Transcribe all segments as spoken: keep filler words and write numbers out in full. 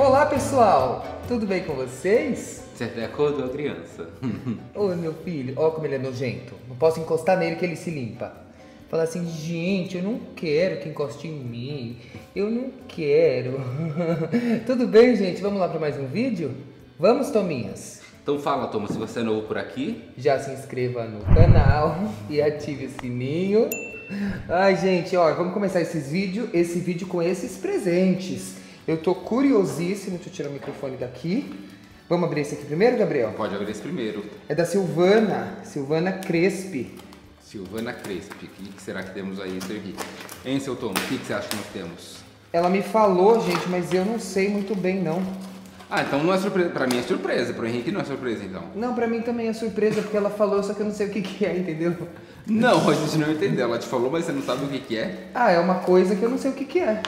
Olá, pessoal! Tudo bem com vocês? Você é de acordo, a criança? Ô, meu filho, ó como ele é nojento. Não posso encostar nele que ele se limpa. Fala assim, gente, eu não quero que encoste em mim. Eu não quero. Tudo bem, gente? Vamos lá para mais um vídeo? Vamos, Tominhas? Então fala, Thomas, se você é novo por aqui. Já se inscreva no canal e ative o sininho. Ai, gente, ó, vamos começar esses vídeos, esse vídeo com esses presentes. Eu tô curiosíssimo, deixa eu tirar o microfone daqui. Vamos abrir esse aqui primeiro, Gabriel? Pode abrir esse primeiro. É da Silvana, Silvana Crespi. Silvana Crespi, o que, que será que temos aí, seu Henrique? Hein, seu Thomas, o que, que você acha que nós temos? Ela me falou, gente, mas eu não sei muito bem, não. Ah, então não é surpresa, pra mim é surpresa, pro Henrique não é surpresa então. Não, pra mim também é surpresa porque ela falou, só que eu não sei o que que é, entendeu? Não, a gente não entendeu, ela te falou, mas você não sabe o que que é? Ah, é uma coisa que eu não sei o que que é.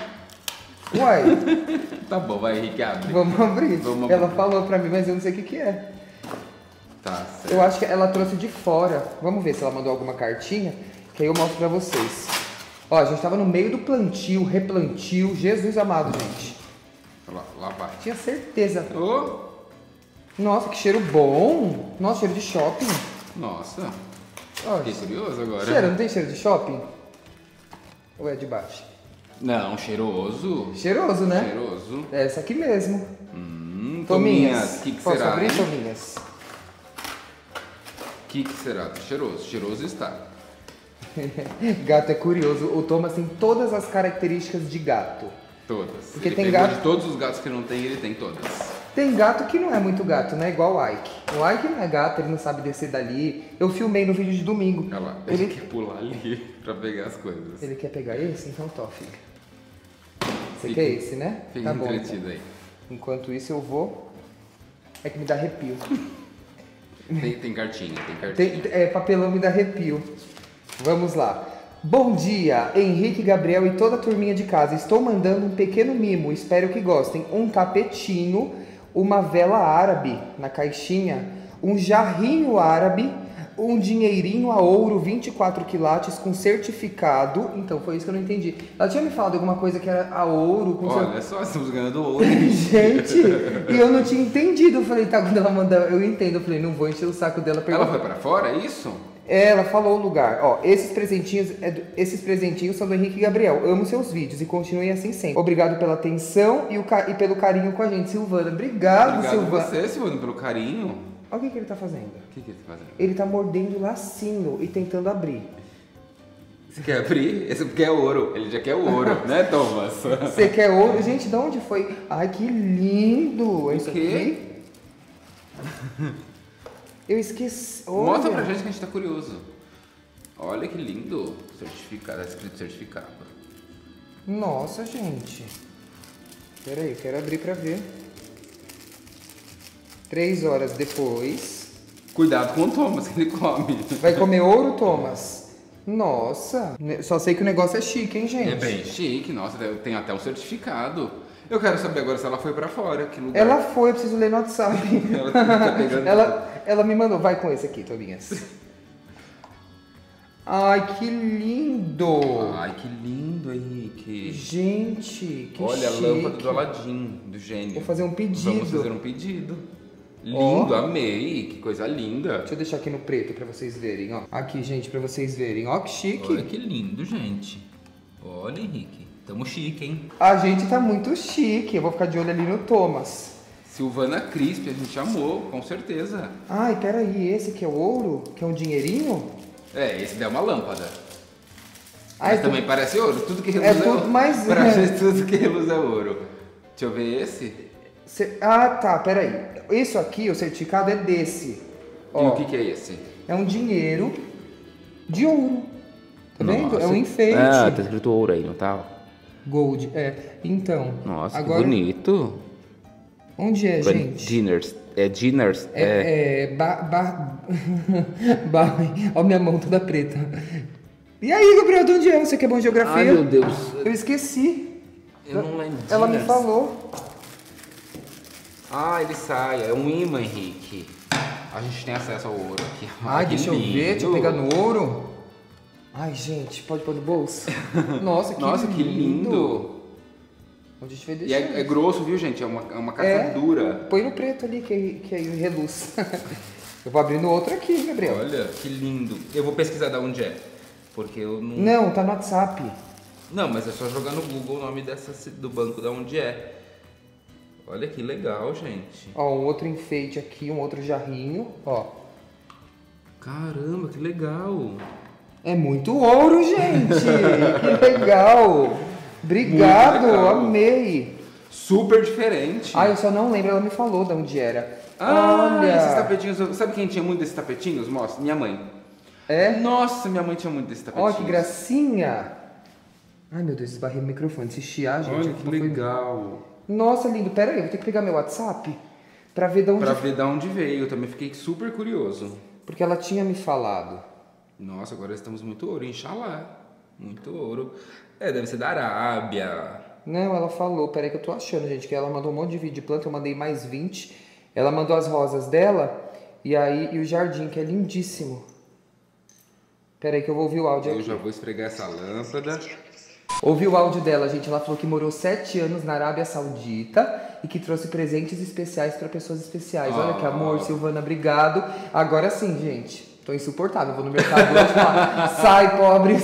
Uai. Tá bom, vai Henrique, abre. Vamos abrir. Vamos abrir. Ela falou pra mim, mas eu não sei o que que é. Tá, certo. Eu acho que ela trouxe de fora, vamos ver se ela mandou alguma cartinha, que aí eu mostro pra vocês. Ó, a gente tava no meio do plantio, replantio, Jesus amado, gente. Lá, lá vai. Tinha certeza. Oh. Nossa, que cheiro bom. Nossa, cheiro de shopping. Nossa. Nossa. Fiquei curioso agora. Cheiro, não tem cheiro de shopping? Ou é de baixo? Não, cheiroso. Cheiroso, né? Cheiroso. É essa aqui mesmo. Hum, Tominhas. Tominhas. Que que Posso será, abrir, hein? Tominhas? O que, que será? Cheiroso. Cheiroso está. Gato é curioso. O Thomas tem todas as características de gato. Todas. Porque ele tem gato... de todos os gatos que não tem, ele tem todas. Tem gato que não é muito gato, né? Igual o Ike. O Ike não é gato, ele não sabe descer dali. Eu filmei no vídeo de domingo. Olha lá, ele, ele quer pular ali pra pegar as coisas. Ele quer pegar esse? Então tá, fica. Você fica... quer esse, né? Fica tá bom, entretido então. Aí. Enquanto isso eu vou... É que me dá arrepio. Tem, tem cartinha, tem cartinha. Tem, é, papelão me dá arrepio. Vamos lá. Bom dia, Henrique, Gabriel e toda a turminha de casa. Estou mandando um pequeno mimo, espero que gostem. Um tapetinho, uma vela árabe na caixinha, um jarrinho árabe, um dinheirinho a ouro, vinte e quatro quilates com certificado. Então, foi isso que eu não entendi. Ela tinha me falado alguma coisa que era a ouro. Com Olha, seu... só estamos ganhando ouro. Gente, e eu não tinha entendido. Eu falei, tá, quando ela mandava, eu entendo. Eu falei, não vou encher o saco dela. Pergunta. Ela foi pra fora, é isso? Ela falou o lugar. Ó, esses presentinhos, esses presentinhos são do Henrique e Gabriel. Amo seus vídeos e continuem assim sempre. Obrigado pela atenção e, o ca... e pelo carinho com a gente, Silvana. Obrigado, Obrigado Silvana. Obrigado a você, Silvana, pelo carinho. Olha o que, que ele tá fazendo. O que, que ele tá fazendo? Ele tá mordendo o lacinho e tentando abrir. Você quer abrir? Esse quer ouro. Ele já quer o ouro, né, Thomas? Você quer ouro? Gente, de onde foi? Ai, que lindo. É isso aqui? Eu esqueci. Olha. Mostra pra gente que a gente tá curioso. Olha que lindo. Certificado, é escrito certificado. Nossa, gente. Pera aí, quero abrir pra ver. Três horas depois. Cuidado com o Thomas, que ele come. Vai comer ouro, Thomas? Nossa. Só sei que o negócio é chique, hein, gente? É bem chique. Nossa, tem até um certificado. Eu quero saber agora se ela foi pra fora, que lugar. Ela foi, eu preciso ler no WhatsApp. ela, tá pegando... ela, ela me mandou, vai com esse aqui, Tominhas. Ai, que lindo! Ai, que lindo, Henrique. Gente, que Olha chique. A lâmpada do Aladim, do gênio. Vou fazer um pedido. Vamos fazer um pedido. Lindo, oh. Amei, que coisa linda. Deixa eu deixar aqui no preto pra vocês verem, ó. Aqui, gente, pra vocês verem, ó, que chique. Olha que lindo, gente. Olha, Henrique. Tamo chique, hein? A gente tá muito chique. Eu vou ficar de olho ali no Thomas. Silvana Crespi, a gente amou, com certeza. Ai, peraí, esse que é o ouro? Que é um dinheirinho? É, esse daí é uma lâmpada. Ai, Mas tu... também parece ouro. Tudo que reluz é, é tudo, ouro. Mas... Pra é. gente, tudo que reluz é ouro. Deixa eu ver esse. Cê... Ah, tá, peraí. Isso aqui, o certificado é desse. Ó, e o que, que é esse? É um dinheiro de ouro. Tá Nossa. vendo? É um enfeite. Ah, tá escrito ouro aí, não tá? Gold, é. Então. Nossa, agora, que bonito. Onde é, But gente? Dinners. É Dinners. É. é... é ba, ba... ba... Ó, minha mão toda preta. E aí, Gabriel, de onde é? Você que é bom em geografia? Ai, meu Deus. Eu esqueci. Eu não lembro. Ela me falou. Ah, ele sai. É um imã, Henrique. A gente tem acesso ao ouro aqui. Ai, deixa lindo. eu ver. Deixa eu pegar no ouro. Ai, gente, pode pôr no bolso? Nossa, que Nossa, lindo! Nossa, que lindo! A gente vai deixar. E é, é grosso, viu, gente? É uma, é uma casca é, dura. Põe no preto ali, que, que aí reluz. Eu vou abrindo outro aqui, Gabriel. Olha, que lindo. Eu vou pesquisar de onde é, porque eu não... Não, tá no WhatsApp. Não, mas é só jogar no Google o nome dessa, do banco de onde é. Olha que legal, gente. Ó, um outro enfeite aqui, um outro jarrinho, ó. Caramba, que legal. É muito ouro, gente. Que legal. Obrigado, legal. Amei. Super diferente. Ah, eu só não lembro, ela me falou de onde era. Ah, olha, esses tapetinhos. Sabe quem tinha muito desses tapetinhos? Mostra, minha mãe. É? Nossa, minha mãe tinha muito desses tapetinhos. Ó, que gracinha. Ai, meu Deus, esbarrei no microfone. Se chiar, gente. Olha, que legal. Foi... Nossa, lindo. Pera aí, eu vou ter que pegar meu WhatsApp pra ver de onde... Pra ver de onde veio. Eu também fiquei super curioso. Porque ela tinha me falado. Nossa, agora estamos muito ouro. Inxalá. Muito ouro. É, deve ser da Arábia. Não, ela falou. Pera aí que eu tô achando, gente. Que ela mandou um monte de vídeo de planta. Eu mandei mais vinte. Ela mandou as rosas dela. E aí, e o jardim, que é lindíssimo. Pera aí que eu vou ouvir o áudio eu aqui. Eu já vou esfregar essa lâmpada. Ouvi o áudio dela, gente. Ela falou que morou sete anos na Arábia Saudita e que trouxe presentes especiais para pessoas especiais. Olha que amor, Silvana, obrigado. Agora sim, gente. Tô insuportável. Vou no mercado hoje e falar, sai, pobres.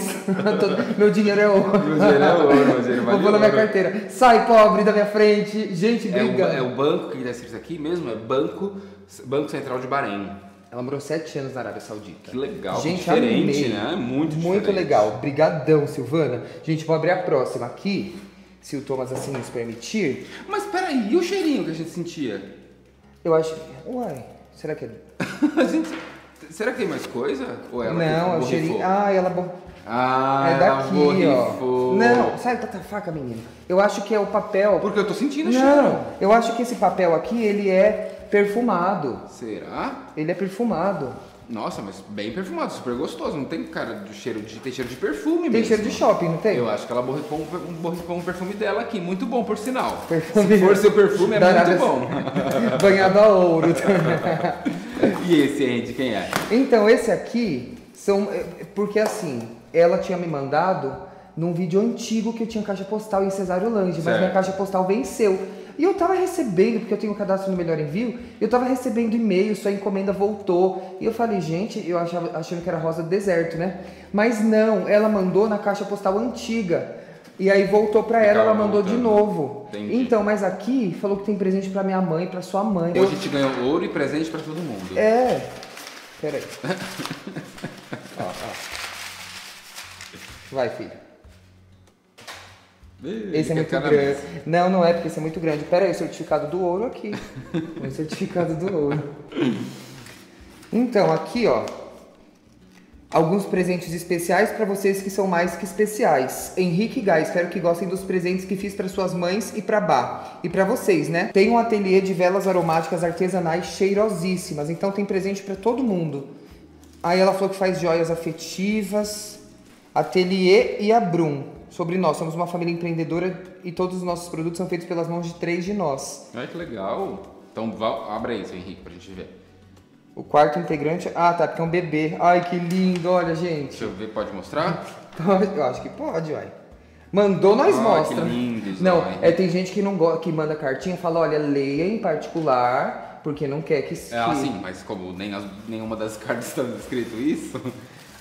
Meu dinheiro é ouro. Meu dinheiro é ouro, meu dinheiro vale. Vou na minha carteira. Sai, pobre, da minha frente. Gente, obrigado. É, um, é o banco que está escrito aqui mesmo, é Banco, Banco Central de Bahrein. Ela morou sete anos na Arábia Saudita. Que legal, gente, diferente, amei. Né? Muito diferente. Muito legal. Brigadão, Silvana. Gente, vou abrir a próxima aqui, se o Thomas assim nos permitir. Mas peraí, e o cheirinho que a gente sentia? Eu acho... Uai, será que é... a gente... Será que tem mais coisa? Ou ela não, é o cheirinho... Ah, ela... Ah, é daqui, borrifou. Ó. Não, sai da faca, menina. Eu acho que é o papel... Porque eu tô sentindo o cheiro. Não, eu acho que esse papel aqui, ele é... perfumado. Será? Ele é perfumado. Nossa, mas bem perfumado, super gostoso. Não tem cara de cheiro de... Tem cheiro de perfume tem mesmo. Tem cheiro de shopping, não tem? Eu acho que ela borrifou um, borrifou um perfume dela aqui. Muito bom, por sinal. Perfume. Se for seu perfume, é da muito bom. Banhado a ouro. E esse aí, de quem é? Então, esse aqui, são... Porque assim, ela tinha me mandado num vídeo antigo que eu tinha caixa postal em Cesário Lange, mas minha caixa postal venceu. E eu tava recebendo, porque eu tenho um cadastro no Melhor Envio, eu tava recebendo e-mail, sua encomenda voltou. E eu falei, gente, eu achava, achando que era rosa do deserto, né? Mas não, ela mandou na caixa postal antiga. E aí voltou pra ela, ela mandou voltando. De novo. Entendi. Então, mas aqui, falou que tem presente pra minha mãe, pra sua mãe. Hoje a gente ganhou ouro e presente pra todo mundo. É. Peraí. Ó, ó. Vai, filho. Esse é muito grande. Não, não é, porque esse é muito grande. Pera aí, o certificado do ouro aqui. O certificado do ouro. Então, aqui, ó. Alguns presentes especiais para vocês que são mais que especiais. Henrique e Gá, espero que gostem dos presentes que fiz para suas mães e para Bá. E para vocês, né? Tem um ateliê de velas aromáticas artesanais cheirosíssimas. Então, tem presente para todo mundo. Aí ela falou que faz joias afetivas. Ateliê e Labrum. Sobre nós, somos uma família empreendedora e todos os nossos produtos são feitos pelas mãos de três de nós. Olha que legal. Então abre aí, seu Henrique, pra gente ver. O quarto integrante... Ah, tá, porque é um bebê. Ai, que lindo, olha, gente. Deixa eu ver, pode mostrar? Eu acho que pode, uai. Mandou, nós ah, mostra. Que lindo, não, é, tem gente que, não gosta, que manda cartinha e fala, olha, leia em particular, porque não quer que... É, assim, mas como nem as, nenhuma das cartas está escrito isso...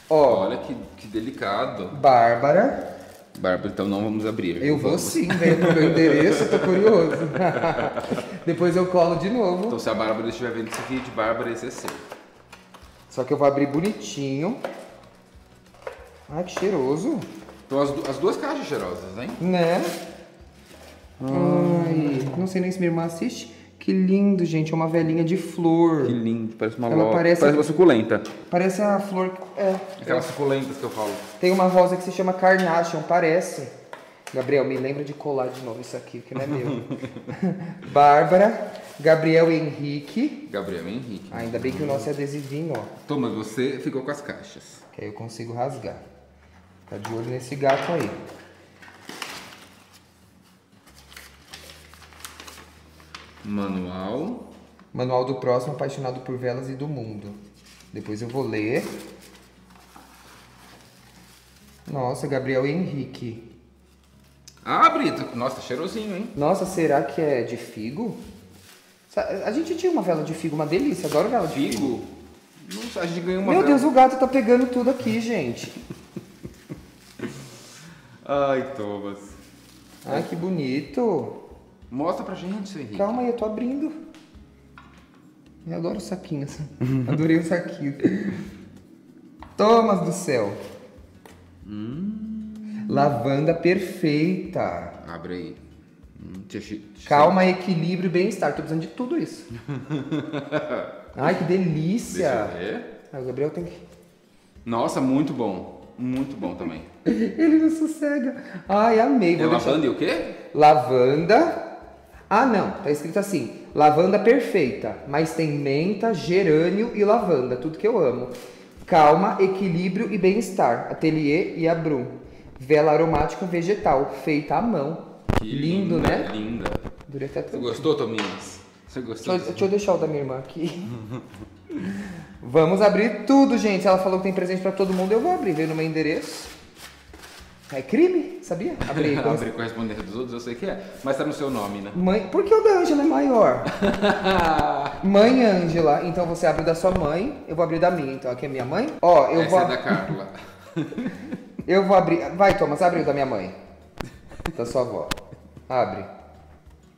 Ó, olha que, que delicado. Bárbara... Bárbara, então não vamos abrir. Eu vou vamos. Sim, vem pro meu endereço, tô curioso. Depois eu colo de novo. Então se a Bárbara estiver vendo esse vídeo, Bárbara, esse é seu. Só que eu vou abrir bonitinho. Ai, que cheiroso. Então as, as duas caixas cheirosas, hein? Né? Ai, Ai, não sei nem se minha irmã assiste. Que lindo, gente, é uma velhinha de flor. Que lindo, parece uma flor. Parece, parece uma suculenta. Parece a flor... É. Aquelas suculentas que eu falo. Tem uma rosa que se chama Carnation, parece. Gabriel, me lembra de colar de novo isso aqui, porque não é meu. Bárbara, Gabriel e Henrique. Gabriel e Henrique. Ah, ainda bem que o nosso é adesivinho, ó. Thomas, você ficou com as caixas. Que aí eu consigo rasgar. Fica de olho nesse gato aí. Manual. Manual do próximo apaixonado por velas e do mundo. Depois eu vou ler. Nossa, Gabriel e Henrique. Abre! Nossa, cheirosinho, hein? Nossa, será que é de figo? A gente tinha uma vela de figo, uma delícia. Adoro vela de figo. figo. Nossa, a gente ganhou uma Meu vela. Deus, o gato tá pegando tudo aqui, gente. Ai, Thomas. Ai, que bonito. Mostra pra gente, seu Henrique. Calma aí, eu tô abrindo. Eu adoro saquinhos. Adorei o saquinho. Thomas do céu. Hum. Lavanda perfeita. Abre aí. Calma, equilíbrio e bem-estar. Tô precisando de tudo isso. Ai, que delícia. Deixa eu ver. Ah, o Gabriel tem que... Nossa, muito bom. Muito bom também. Ele não sossega. Ai, amei. Vou é deixar... lavanda e o quê? Lavanda. Ah, não. Tá escrito assim. Lavanda perfeita. Mas tem menta, gerânio e lavanda. Tudo que eu amo. Calma, equilíbrio e bem-estar. Ateliê Labrum. Vela aromática vegetal, feita à mão. Que lindo, linda, né? Linda. Durei até Você gostou, Tominhas? Você gostou? Só, deixa eu deixar o da minha irmã aqui. Vamos abrir tudo, gente. Ela falou que tem presente pra todo mundo. Eu vou abrir. Veio no meu endereço. É crime, sabia? Abrir Abri correspondência dos outros, eu sei que é. Mas tá no seu nome, né? Mãe... Por que o da Ângela é maior? Mãe Ângela. Então você abre da sua mãe. Eu vou abrir da minha. Então aqui é minha mãe. Ó, eu Essa vou... é da Carla. Eu vou abrir... Vai, Thomas, abre o da minha mãe. Da sua avó. Abre.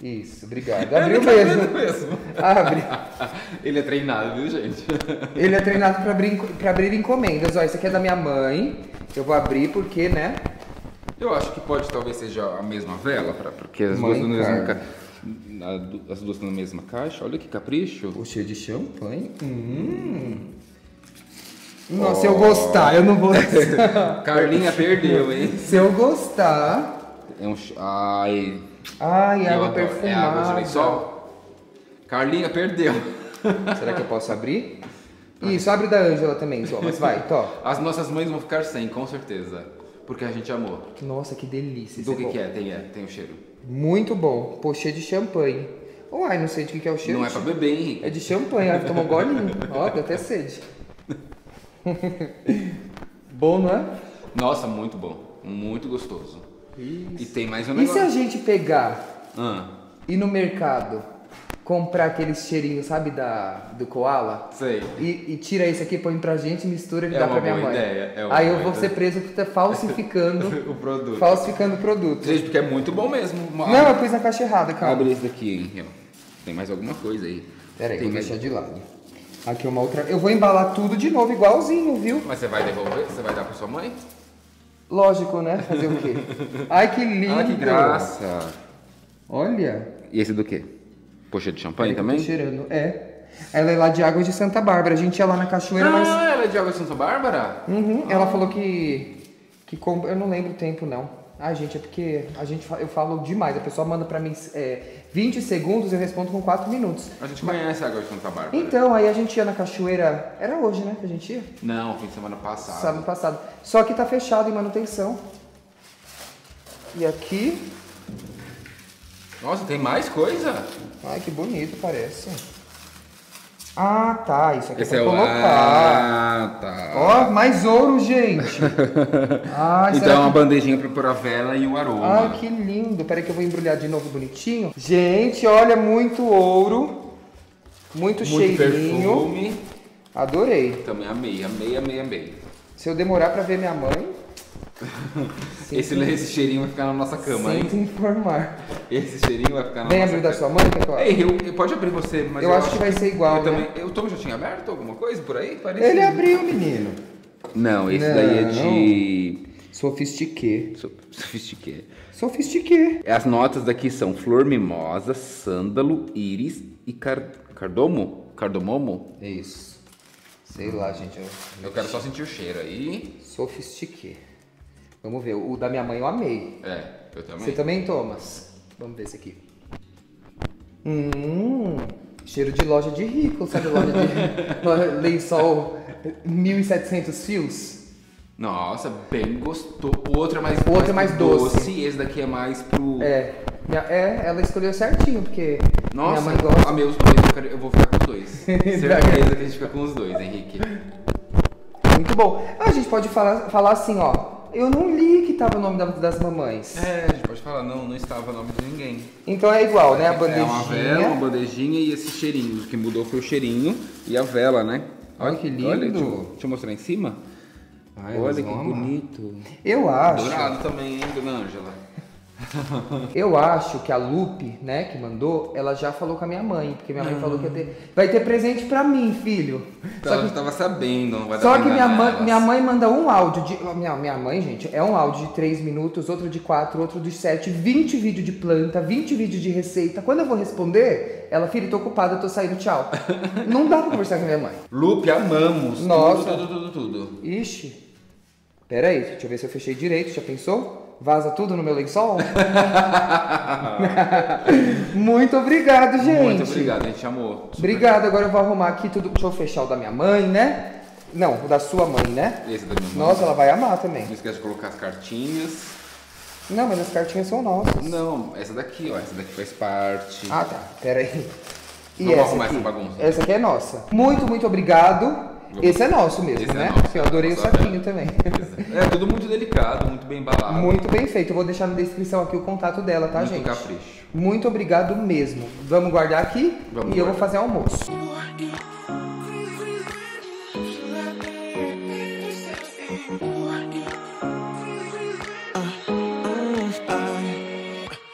Isso, obrigado. Abriu mesmo. mesmo. Abre. Ele é treinado, viu, gente? Ele é treinado pra abrir, pra abrir encomendas. Ó, isso aqui é da minha mãe. Eu vou abrir porque, né? Eu acho que pode, talvez, seja a mesma vela. Pra, porque as mãe, duas estão ca... as duas na mesma caixa. Olha que capricho. Pô, cheio de champanhe. Hum... Nossa, oh. se eu gostar, eu não vou... Carlinha perdeu, hein? Se eu gostar... É um... Ai... Ai, água perfumada. É água de lençol? Carlinha perdeu. Será que eu posso abrir? Isso, abre da Ângela também, só. Mas vai, to. As nossas mães vão ficar sem, com certeza. Porque a gente amou. Nossa, que delícia. Do que que é? Tem, é? Tem o cheiro. Muito bom. Pô, cheio de champanhe. Ai, não sei de que é o cheiro. Não é pra beber, hein? É de champanhe. Ai, tomou um golinho. Ó, deu até sede. Bom, não é? Nossa, muito bom. Muito gostoso. Isso. E tem mais um negócio. E se a gente pegar ah. e no mercado comprar aqueles cheirinhos, sabe, da, do koala? Sei. E, e tira esse aqui, põe pra gente, mistura e é dá pra minha mãe. Ideia, é uma Aí boa eu vou ideia. ser preso por estar falsificando o produto. Falsificando o produto. Gente, porque é muito bom mesmo. Uma... Não, eu pus na caixa errada, cara. Abre esse daqui, hein? Tem mais alguma coisa aí. Pera aí, tem vou mais... deixar de lado. Aqui uma outra... Eu vou embalar tudo de novo, igualzinho, viu? Mas você vai devolver? Você vai dar pra sua mãe? Lógico, né? Fazer o quê? Ai, que lindo! Ai, que graça! Olha! E esse do quê? Poxa de champanhe é também? Cheirando. É. Ela é lá de Águas de Santa Bárbara. A gente ia lá na cachoeira, ah, mas... Ah, ela é de Águas de Santa Bárbara? Uhum. Ah. Ela falou que... que com... Eu não lembro o tempo, não. Ah, gente, é porque a gente... eu falo demais. A pessoa manda pra mim... É... vinte segundos, eu respondo com quatro minutos. A gente conhece a água de Santa Bárbara. Então, aí a gente ia na cachoeira... Era hoje, né, que a gente ia? Não, fim de semana passado. Sábado passado. Só que tá fechado em manutenção. E aqui... Nossa, tem mais coisa? Ai, que bonito, parece. Ah, tá. Isso aqui Esse é pra é colocar. Ah, tá. Ó, mais ouro, gente. Ah, então é uma que... bandejinha pra pôr a vela e o aroma. Ah, que lindo. Peraí que eu vou embrulhar de novo bonitinho. Gente, olha, muito ouro. Muito, muito cheirinho. Perfume. Adorei. Também amei, amei, amei, amei. Se eu demorar pra ver minha mãe... esse, esse cheirinho vai ficar na nossa cama, hein? Sinto informar. Esse cheirinho vai ficar na Vem nossa cama. Vem abrir da sua mãe, Cacau? Ei, eu, eu pode abrir você, mas eu, eu acho, acho que vai ser igual, eu né? Também, eu, o Tom já tinha aberto alguma coisa por aí? Parecido. Ele abriu, menino. Não, esse não, daí é de... Sofistiqué. So, sofistiqué. Sofistiqué. As notas daqui são flor mimosa, sândalo, íris e car, cardomo? Cardomomo? É isso. Sei hum. lá, gente. Eu, eu quero só sentir o cheiro aí. Sofistiqué. Vamos ver, o da minha mãe eu amei. É, eu também. Você também, Thomas? Vamos ver esse aqui. Hum, cheiro de loja de rico, sabe? Loja de lençol mil e setecentos fios. Nossa, bem gostoso. O outro é mais, o outro mais, é mais doce. doce. E esse daqui é mais pro... É, minha, é ela escolheu certinho, porque Nossa, minha mãe gosta. Amei os dois, eu vou ficar com os dois. Certeza que a gente fica com os dois, Henrique. Muito bom. Ah, a gente pode falar, falar assim, ó. Eu não li que estava o nome das mamães. É, a gente pode falar, não, não estava o nome de ninguém. Então é igual, né? A bandejinha. É uma vela, uma bandejinha e esse cheirinho. O que mudou foi o cheirinho e a vela, né? Olha, olha que lindo. Olha, deixa, eu, deixa eu mostrar em cima. Ai, olha que bonito. Eu acho. Dourado também, hein, dona Ângela? Eu acho que a Lupe, né, que mandou, ela já falou com a minha mãe, porque minha mãe uhum. falou que ia ter, vai ter presente pra mim, filho. Então só que, ela tava sabendo, não vai só dar que minha mãe, minha mãe manda um áudio de, minha, minha mãe, gente, é um áudio de três minutos, outro de quatro, outro de sete, vinte vídeos de planta, vinte vídeos de receita. Quando eu vou responder, ela, filho, tô ocupada, tô saindo, tchau. Não dá pra conversar com a minha mãe. Lupe, amamos. Nossa. Tudo, tudo, tudo, tudo. Ixi. Pera aí, deixa eu ver se eu fechei direito, já pensou? Vaza tudo no meu lençol? Muito obrigado, gente. Muito obrigado, a gente amou. Obrigado, agora eu vou arrumar aqui tudo. Deixa eu fechar o da minha mãe, né? Não, o da sua mãe, né? Esse da minha mãe. Nossa, ela vai amar também. Não esquece de colocar as cartinhas. Não, mas as cartinhas são nossas. Não, essa daqui, ó. Essa daqui faz parte. Ah, tá. Pera aí. E não essa vou arrumar aqui? Essa bagunça. Essa aqui é nossa. Muito, muito obrigado. Esse é nosso mesmo, esse né? É nosso. Eu adorei nossa, o saquinho é. também. É, tudo muito delicado, muito bem embalado. Muito bem feito. Eu vou deixar na descrição aqui o contato dela, tá, muito gente? Muito capricho. Muito obrigado mesmo. Vamos guardar aqui Vamos e guardar. eu vou fazer almoço.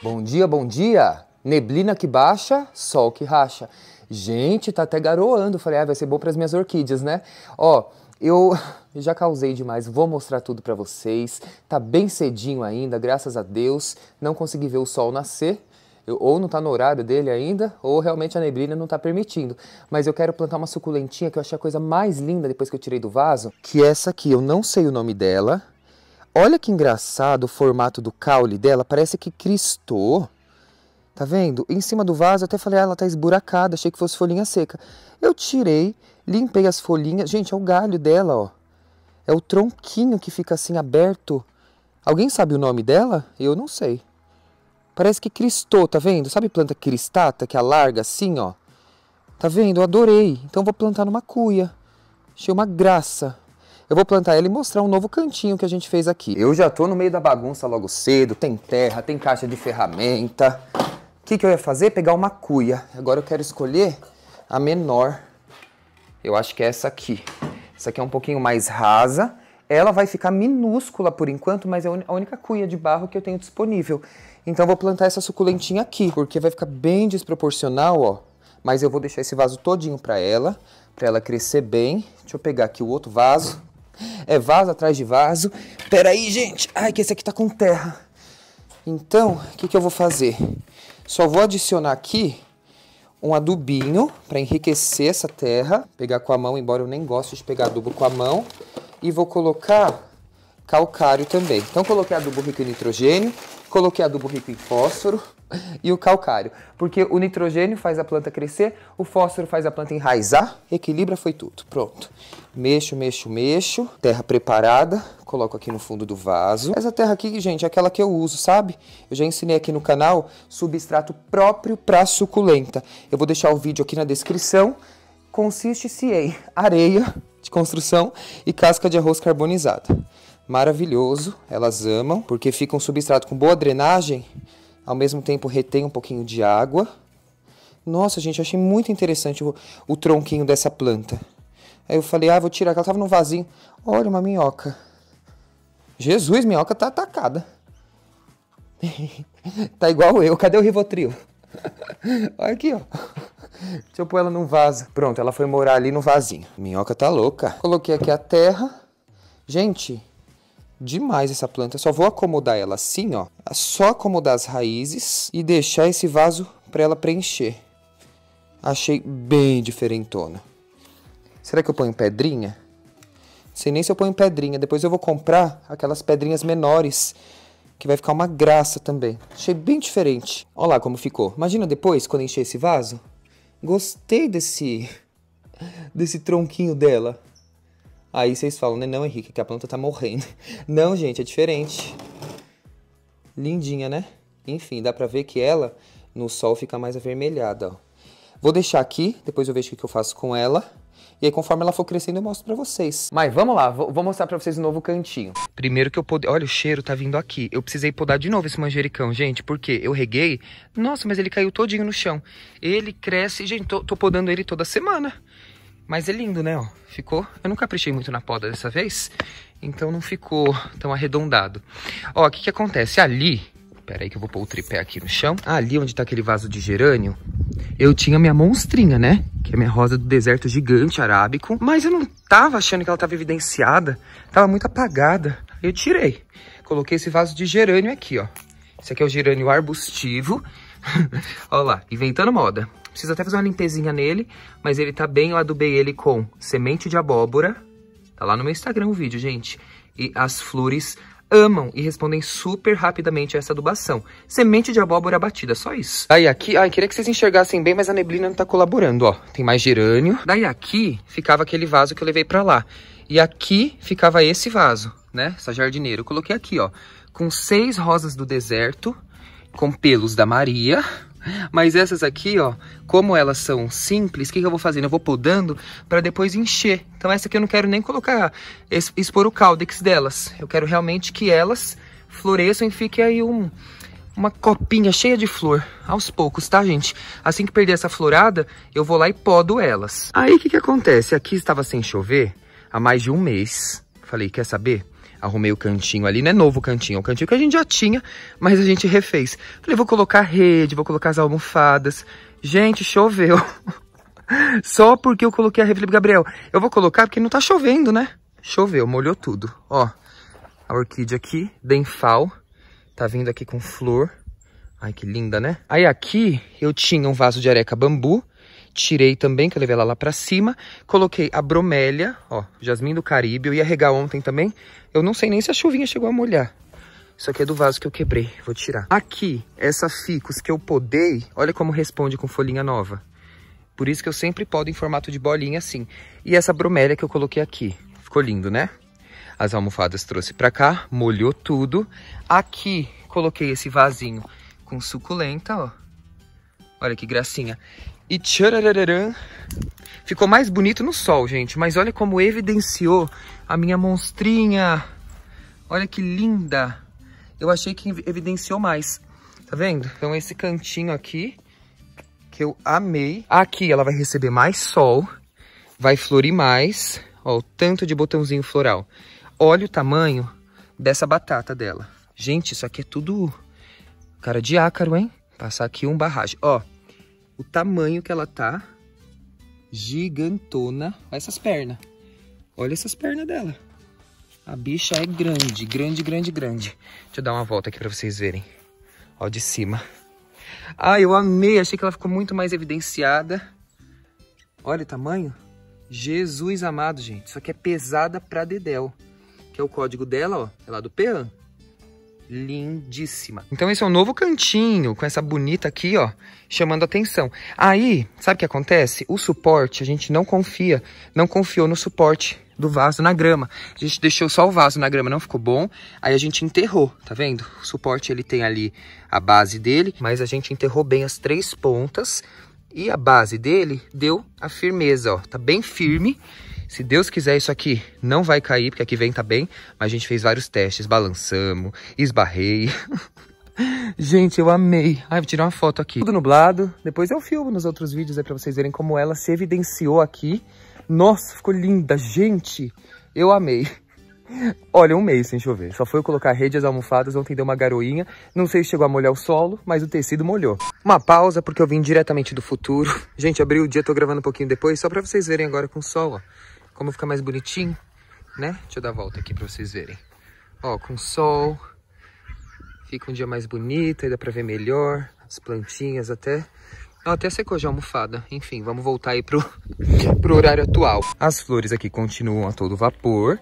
Bom dia, bom dia. Neblina que baixa, sol que racha. Gente, tá até garoando. Falei, ah, vai ser bom para as minhas orquídeas, né? Ó, eu já causei demais. Vou mostrar tudo para vocês. Tá bem cedinho ainda, graças a Deus. Não consegui ver o sol nascer. Eu, ou não tá no horário dele ainda, ou realmente a neblina não tá permitindo. Mas eu quero plantar uma suculentinha que eu achei a coisa mais linda depois que eu tirei do vaso. Que é essa aqui, eu não sei o nome dela. Olha que engraçado o formato do caule dela. Parece que cristou. Tá vendo? Em cima do vaso, eu até falei, ah, ela tá esburacada, achei que fosse folhinha seca. Eu tirei, limpei as folhinhas. Gente, é o galho dela, ó. É o tronquinho que fica assim, aberto. Alguém sabe o nome dela? Eu não sei. Parece que cristou, tá vendo? Sabe planta cristata, que alarga assim, ó? Tá vendo? Eu adorei. Então vou plantar numa cuia. Achei uma graça. Eu vou plantar ela e mostrar um novo cantinho que a gente fez aqui. Eu já tô no meio da bagunça logo cedo. Tem terra, tem caixa de ferramenta. O que, que eu ia fazer? Pegar uma cuia. Agora eu quero escolher a menor. Eu acho que é essa aqui. Essa aqui é um pouquinho mais rasa. Ela vai ficar minúscula por enquanto, mas é a única cuia de barro que eu tenho disponível. Então eu vou plantar essa suculentinha aqui, porque vai ficar bem desproporcional, ó. Mas eu vou deixar esse vaso todinho pra ela, pra ela crescer bem. Deixa eu pegar aqui o outro vaso. É vaso atrás de vaso. Pera aí, gente. Ai, que esse aqui tá com terra. Então, o que, que eu vou fazer? Só vou adicionar aqui um adubinho para enriquecer essa terra. Pegar com a mão, embora eu nem goste de pegar adubo com a mão. E vou colocar calcário também. Então, coloquei adubo rico em nitrogênio, coloquei adubo rico em fósforo e o calcário. Porque o nitrogênio faz a planta crescer, o fósforo faz a planta enraizar, equilibra, foi tudo. Pronto. Mexo, mexo, mexo. Terra preparada. Coloco aqui no fundo do vaso. Essa terra aqui, gente, é aquela que eu uso, sabe? Eu já ensinei aqui no canal substrato próprio para suculenta. Eu vou deixar o vídeo aqui na descrição. Consiste-se em areia de construção e casca de arroz carbonizada. Maravilhoso, elas amam, porque fica um substrato com boa drenagem, ao mesmo tempo retém um pouquinho de água. Nossa, gente, achei muito interessante o, o tronquinho dessa planta. Aí eu falei, ah, vou tirar, ela tava num vasinho. Olha uma minhoca. Jesus, minhoca tá atacada. Tá igual eu. Cadê o Rivotril? Olha aqui, ó. Deixa eu pôr ela num vaso. Pronto, ela foi morar ali no vasinho. Minhoca tá louca. Coloquei aqui a terra. Gente, demais essa planta. Eu só vou acomodar ela assim, ó. Só acomodar as raízes e deixar esse vaso pra ela preencher. Achei bem diferentona. Será que eu ponho pedrinha? Não sei nem se eu ponho pedrinha. Depois eu vou comprar aquelas pedrinhas menores, que vai ficar uma graça também. Achei bem diferente. Olha lá como ficou. Imagina depois, quando encher esse vaso. Gostei desse, desse tronquinho dela. Aí vocês falam, né? Não, Henrique, que a planta tá morrendo. Não, gente, é diferente. Lindinha, né? Enfim, dá pra ver que ela, no sol, fica mais avermelhada, ó. Vou deixar aqui, depois eu vejo o que eu faço com ela. E aí, conforme ela for crescendo, eu mostro pra vocês. Mas vamos lá, vou, vou mostrar pra vocês um novo cantinho. Primeiro que eu pod... Olha, o cheiro tá vindo aqui. Eu precisei podar de novo esse manjericão, gente, porque eu reguei. Nossa, mas ele caiu todinho no chão. Ele cresce, gente, tô, tô podando ele toda semana. Mas é lindo, né, ó. Ficou... Eu não caprichei muito na poda dessa vez, então não ficou tão arredondado. Ó, o que que acontece? Ali... Pera aí que eu vou pôr o tripé aqui no chão. Ali onde tá aquele vaso de gerânio, eu tinha minha monstrinha, né? Que é a minha rosa do deserto gigante arábico. Mas eu não tava achando que ela tava evidenciada. Tava muito apagada. Eu tirei. Coloquei esse vaso de gerânio aqui, ó. Esse aqui é o gerânio arbustivo. Olha lá, inventando moda. Preciso até fazer uma limpezinha nele. Mas ele tá bem, eu adubei ele com semente de abóbora. Tá lá no meu Instagram o vídeo, gente. E as flores... amam e respondem super rapidamente a essa adubação. Semente de abóbora batida, só isso. Daí aqui... Ai, queria que vocês enxergassem bem, mas a neblina não tá colaborando, ó. Tem mais gerânio. Daí aqui ficava aquele vaso que eu levei pra lá. E aqui ficava esse vaso, né? Essa jardineira. Eu coloquei aqui, ó. Com seis rosas do deserto, com pelos da Maria... Mas essas aqui, ó, como elas são simples, o que que eu vou fazendo? Eu vou podando para depois encher. Então essa aqui eu não quero nem colocar, expor o caudex delas. Eu quero realmente que elas floresçam e fique aí um, uma copinha cheia de flor. Aos poucos, tá, gente? Assim que perder essa florada, eu vou lá e podo elas. Aí o que que acontece? Aqui estava sem chover há mais de um mês. Falei, quer saber? Arrumei o cantinho ali, não é novo o cantinho, é um cantinho que a gente já tinha, mas a gente refez. Falei, vou colocar rede, vou colocar as almofadas. Gente, choveu. Só porque eu coloquei a rede. Gabriel, eu vou colocar porque não tá chovendo, né? Choveu, molhou tudo. Ó, a orquídea aqui, denfal, tá vindo aqui com flor. Ai, que linda, né? Aí aqui eu tinha um vaso de areca bambu. Tirei também, que eu levei ela lá pra cima. Coloquei a bromélia, ó, jasmim do Caribe. Eu ia regar ontem também. Eu não sei nem se a chuvinha chegou a molhar. Isso aqui é do vaso que eu quebrei, vou tirar. Aqui, essa ficus que eu podei, olha como responde com folhinha nova. Por isso que eu sempre podo em formato de bolinha assim. E essa bromélia que eu coloquei aqui. Ficou lindo, né? As almofadas trouxe pra cá, molhou tudo. Aqui, coloquei esse vasinho com suculenta, ó. Olha que gracinha. E tcharararã, ficou mais bonito no sol, gente. Mas olha como evidenciou a minha monstrinha. Olha que linda. Eu achei que evidenciou mais. Tá vendo? Então esse cantinho aqui, que eu amei. Aqui ela vai receber mais sol. Vai florir mais. Ó, o tanto de botãozinho floral. Olha o tamanho dessa batata dela. Gente, isso aqui é tudo cara de ácaro, hein? Passar aqui um barragem. Ó. O tamanho que ela tá, gigantona. Olha essas pernas. Olha essas pernas dela. A bicha é grande, grande, grande, grande. Deixa eu dar uma volta aqui pra vocês verem. Ó, de cima. Ah, eu amei. Achei que ela ficou muito mais evidenciada. Olha o tamanho. Jesus amado, gente. Isso aqui é pesada pra dedéu. Que é o código dela, ó. É lá do PEAN. Lindíssima. Então esse é um novo cantinho, com essa bonita aqui, ó, chamando atenção. Aí, sabe o que acontece? O suporte, a gente não confia, não confiou no suporte do vaso na grama. A gente deixou só o vaso na grama, não ficou bom. Aí a gente enterrou, tá vendo? O suporte, ele tem ali a base dele, mas a gente enterrou bem as três pontas. E a base dele deu a firmeza, ó. Tá bem firme. Se Deus quiser, isso aqui não vai cair, porque aqui vem tá bem. Mas a gente fez vários testes, balançamos, esbarrei. Gente, eu amei. Ai, vou tirar uma foto aqui. Tudo nublado. Depois eu filmo nos outros vídeos aí pra vocês verem como ela se evidenciou aqui. Nossa, ficou linda. Gente, eu amei. Olha, um mês sem chover. Só foi eu colocar rede e as almofadas. Ontem deu uma garoinha. Não sei se chegou a molhar o solo, mas o tecido molhou. Uma pausa, porque eu vim diretamente do futuro. Gente, abri o dia, tô gravando um pouquinho depois. Só pra vocês verem agora com o sol, ó. Como fica mais bonitinho, né? Deixa eu dar a volta aqui pra vocês verem. Ó, com sol. Fica um dia mais bonito, aí dá pra ver melhor. As plantinhas até... Ó, até secou já a almofada. Enfim, vamos voltar aí pro, pro horário atual. As flores aqui continuam a todo vapor.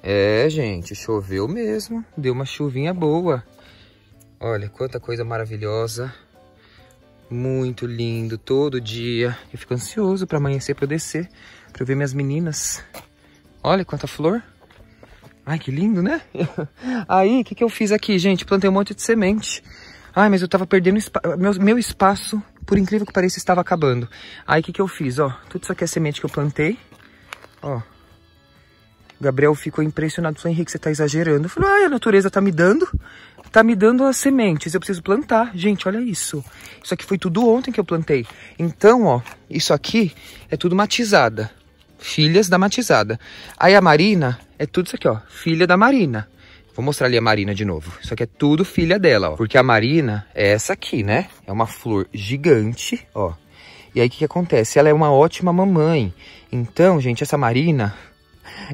É, gente, choveu mesmo. Deu uma chuvinha boa. Olha, quanta coisa maravilhosa. Muito lindo, todo dia. Eu fico ansioso pra amanhecer, pra eu descer. Pra eu ver minhas meninas. Olha quanta flor. Ai, que lindo, né? Aí, o que que eu fiz aqui, gente? Plantei um monte de semente. Ai, mas eu tava perdendo espa meu, meu espaço por incrível que pareça, estava acabando. Aí o que, que eu fiz? Ó, tudo isso aqui é semente que eu plantei. Ó, o Gabriel ficou impressionado. Falou, Henrique, você está exagerando. Eu falei, ai, a natureza está me dando. Tá me dando as sementes, eu preciso plantar. Gente, olha isso. Isso aqui foi tudo ontem que eu plantei. Então, ó, isso aqui é tudo matizada. Filhas da matizada. Aí a Marina, é tudo isso aqui, ó. Filha da Marina. Vou mostrar ali a Marina de novo. Isso aqui é tudo filha dela, ó. Porque a Marina é essa aqui, né? É uma flor gigante, ó. E aí, o que, que acontece? Ela é uma ótima mamãe. Então, gente, essa Marina...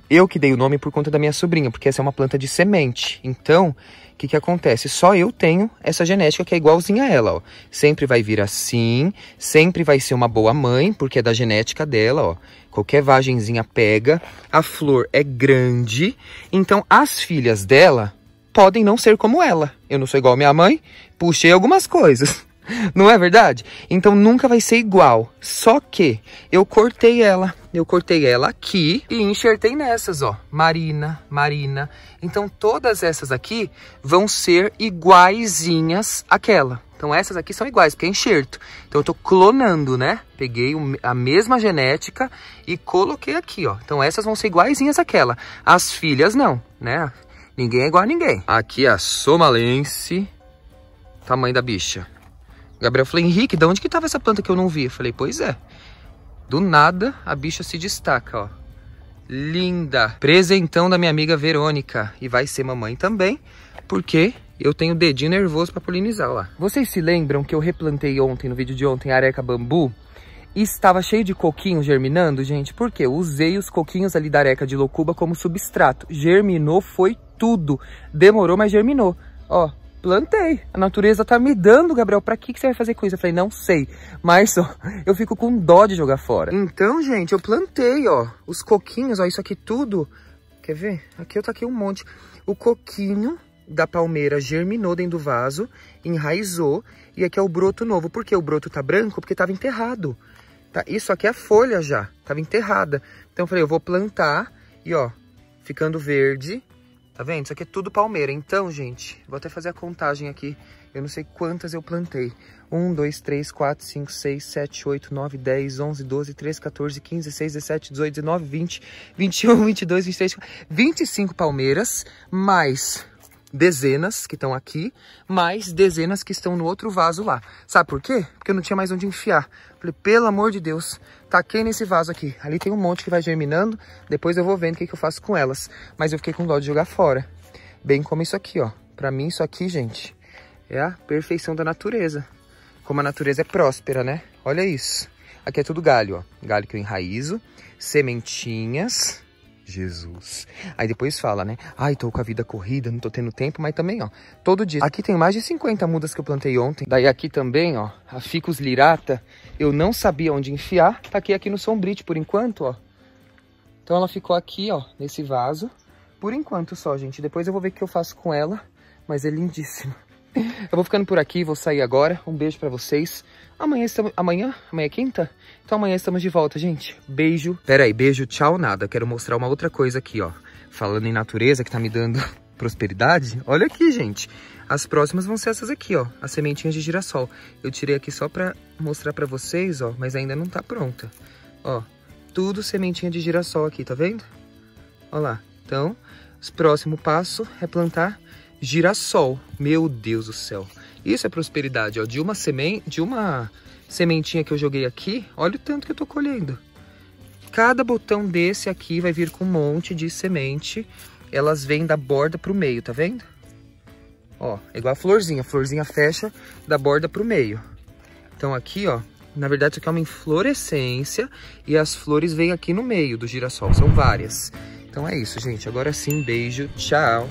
Eu que dei o nome por conta da minha sobrinha, porque essa é uma planta de semente. Então, o que que acontece? Só eu tenho essa genética que é igualzinha a ela, ó. Sempre vai vir assim, sempre vai ser uma boa mãe, porque é da genética dela, ó. Qualquer vagenzinha pega, a flor é grande. Então, as filhas dela podem não ser como ela. Eu não sou igual a minha mãe, puxei algumas coisas. Não é verdade? Então nunca vai ser igual. Só que eu cortei ela. Eu cortei ela aqui e enxertei nessas, ó. Marina, Marina. Então todas essas aqui vão ser iguaizinhas àquela. Então essas aqui são iguais, porque é enxerto. Então eu tô clonando, né? Peguei a mesma genética e coloquei aqui, ó. Então essas vão ser iguaizinhas àquela. As filhas não, né? Ninguém é igual a ninguém. Aqui a somalense. Tamanho da bicha. Gabriel falou, Henrique, de onde que tava essa planta que eu não vi? Eu falei, pois é. Do nada, a bicha se destaca, ó. Linda. Presentão da minha amiga Verônica. E vai ser mamãe também, porque eu tenho dedinho nervoso para polinizar, ó lá. Vocês se lembram que eu replantei ontem, no vídeo de ontem, a areca bambu? E estava cheio de coquinhos germinando, gente. Por quê? Eu usei os coquinhos ali da areca de locuba como substrato. Germinou, foi tudo. Demorou, mas germinou. Ó. Plantei. A natureza tá me dando, Gabriel. Pra que que você vai fazer com isso? Eu falei, não sei. Mas, ó, eu fico com dó de jogar fora. Então, gente, eu plantei, ó. Os coquinhos, ó. Isso aqui tudo. Quer ver? Aqui eu taquei um monte. O coquinho da palmeira germinou dentro do vaso. Enraizou. E aqui é o broto novo. Por que o broto tá branco? Porque tava enterrado. Tá? Isso aqui é a folha já. Tava enterrada. Então, eu falei, eu vou plantar. E, ó, ficando verde. Tá vendo? Isso aqui é tudo palmeira. Então, gente, vou até fazer a contagem aqui. Eu não sei quantas eu plantei. um, dois, três, quatro, cinco, seis, sete, oito, nove, dez, onze, doze, treze, quatorze, quinze, dezesseis, dezessete, dezoito, dezenove, vinte, vinte e um, vinte e dois, vinte e três, vinte e cinco palmeiras, mais dezenas que estão aqui, mais dezenas que estão no outro vaso lá. Sabe por quê? Porque eu não tinha mais onde enfiar. Falei, pelo amor de Deus, taquei nesse vaso aqui. Ali tem um monte que vai germinando, depois eu vou vendo o que, que eu faço com elas. Mas eu fiquei com dó de jogar fora. Bem como isso aqui, ó. Pra mim, isso aqui, gente, é a perfeição da natureza. Como a natureza é próspera, né? Olha isso. Aqui é tudo galho, ó. Galho que eu enraizo, sementinhas... Jesus. Aí depois fala, né? Ai, tô com a vida corrida, não tô tendo tempo, mas também, ó, todo dia. Aqui tem mais de cinquenta mudas que eu plantei ontem. Daí aqui também, ó, a Ficus lirata, eu não sabia onde enfiar. Taquei aqui no sombrite por enquanto, ó. Então ela ficou aqui, ó, nesse vaso. Por enquanto só, gente. Depois eu vou ver o que eu faço com ela, mas é lindíssima. Eu vou ficando por aqui, vou sair agora. Um beijo pra vocês. Amanhã estamos... Amanhã? Amanhã é quinta? Então amanhã estamos de volta, gente. Beijo. Pera aí, beijo, tchau, nada. Quero mostrar uma outra coisa aqui, ó. Falando em natureza, que tá me dando prosperidade. Olha aqui, gente. As próximas vão ser essas aqui, ó. As sementinhas de girassol. Eu tirei aqui só pra mostrar pra vocês, ó. Mas ainda não tá pronta. Ó, tudo sementinha de girassol aqui, tá vendo? Ó lá. Então, o próximo passo é plantar... girassol, meu Deus do céu. Isso é prosperidade, ó. De uma semente, de uma sementinha que eu joguei aqui, olha o tanto que eu tô colhendo. Cada botão desse aqui vai vir com um monte de semente. Elas vêm da borda pro meio, tá vendo? Ó, é igual a florzinha. A florzinha fecha da borda pro meio. Então aqui, ó, na verdade isso aqui é uma inflorescência e as flores vêm aqui no meio do girassol. São várias. Então é isso, gente. Agora sim, beijo, tchau.